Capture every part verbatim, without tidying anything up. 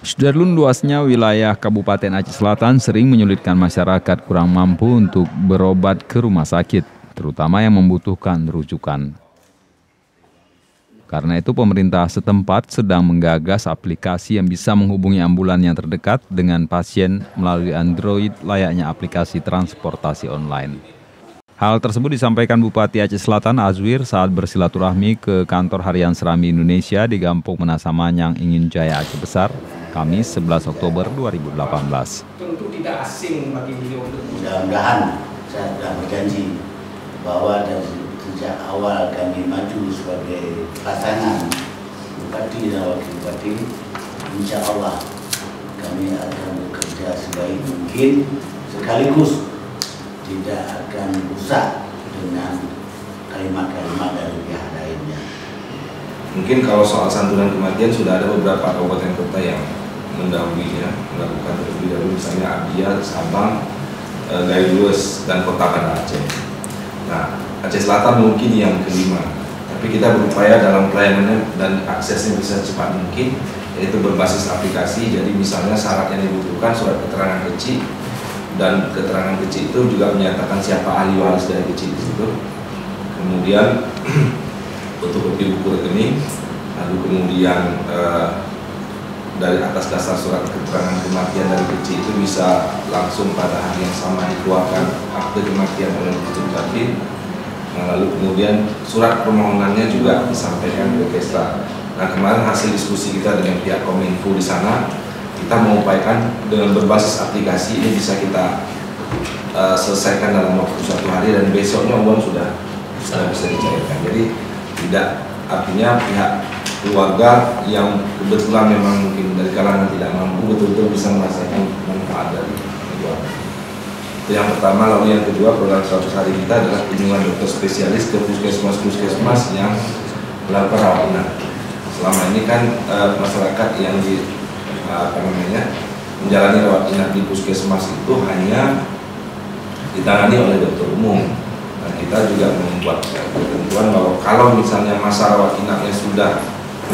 Sudarlun luasnya wilayah Kabupaten Aceh Selatan sering menyulitkan masyarakat kurang mampu untuk berobat ke rumah sakit, terutama yang membutuhkan rujukan. Karena itu pemerintah setempat sedang menggagas aplikasi yang bisa menghubungi ambulan yang terdekat dengan pasien melalui Android layaknya aplikasi transportasi online. Hal tersebut disampaikan Bupati Aceh Selatan Azwir saat bersilaturahmi ke kantor harian Serambi Indonesia di Gampong Meunasah Manyang, Ingin Jaya, Aceh Besar, Kamis sebelas Oktober dua ribu delapan belas. Tentu tidak asing bagi beliau. Mudah-mudahan saya sudah berjanji bahwa dari sejak awal kami maju sebagai pasangan bupati dan wakil bupati, insya Allah kami akan bekerja sebaik mungkin, sekaligus tidak akan rusak dengan kalimat-kalimat dari pihak lainnya. Mungkin kalau soal santunan kematian sudah ada beberapa kabupaten kota yang mendahulunya, melakukan terlebih dahulu, misalnya Abian, Sambang, Gayoese dan kota Kandar Aceh. Nah, Aceh Selatan mungkin yang kelima, tapi kita berupaya dalam pelayanannya dan aksesnya bisa cepat mungkin, yaitu berbasis aplikasi. Jadi misalnya syarat yang dibutuhkan surat keterangan kecil, dan keterangan kecil itu juga menyatakan siapa ahli waris dari kecil itu. Kemudian untuk bukti buku rekening, lalu kemudian eh, dari atas dasar surat keterangan kematian dari kecil itu bisa langsung pada hari yang sama dikeluarkan akte kematian oleh kecil. Nah, lalu kemudian surat permohonannya juga disampaikan ke Kesra. Nah, kemarin hasil diskusi kita dengan pihak Kominfo di sana, kita mengupayakan dengan berbasis aplikasi ini bisa kita uh, selesaikan dalam waktu satu hari, dan besoknya uang sudah sudah bisa dicairkan. Jadi tidak, artinya pihak keluarga yang kebetulan memang mungkin dari kalangan tidak mampu betul-betul bisa merasakan manfaat dari keluarga. Yang pertama, lalu yang kedua program seratus hari kita adalah kunjungan dokter spesialis ke puskesmas-puskesmas yang melakukan rawatan. Selama ini kan e, masyarakat yang di, e, apa namanya, menjalani rawat inap di puskesmas itu hanya ditangani oleh dokter umum. Nah, kita juga membuat ketentuan bahwa kalau misalnya masa rawat inapnya sudah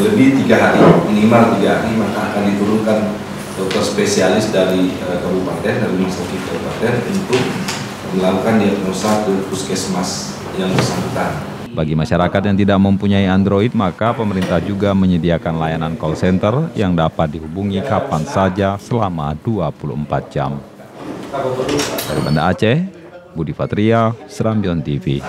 lebih tiga hari, minimal tiga hari, maka akan diturunkan dokter spesialis dari uh, kabupaten, dari rumah sakit kabupaten untuk melakukan diagnosa ke puskesmas yang bersangkutan. Bagi masyarakat yang tidak mempunyai Android, maka pemerintah juga menyediakan layanan call center yang dapat dihubungi kapan saja selama dua puluh empat jam. Dari Banda Aceh, Budi Fatria, Serambi T V.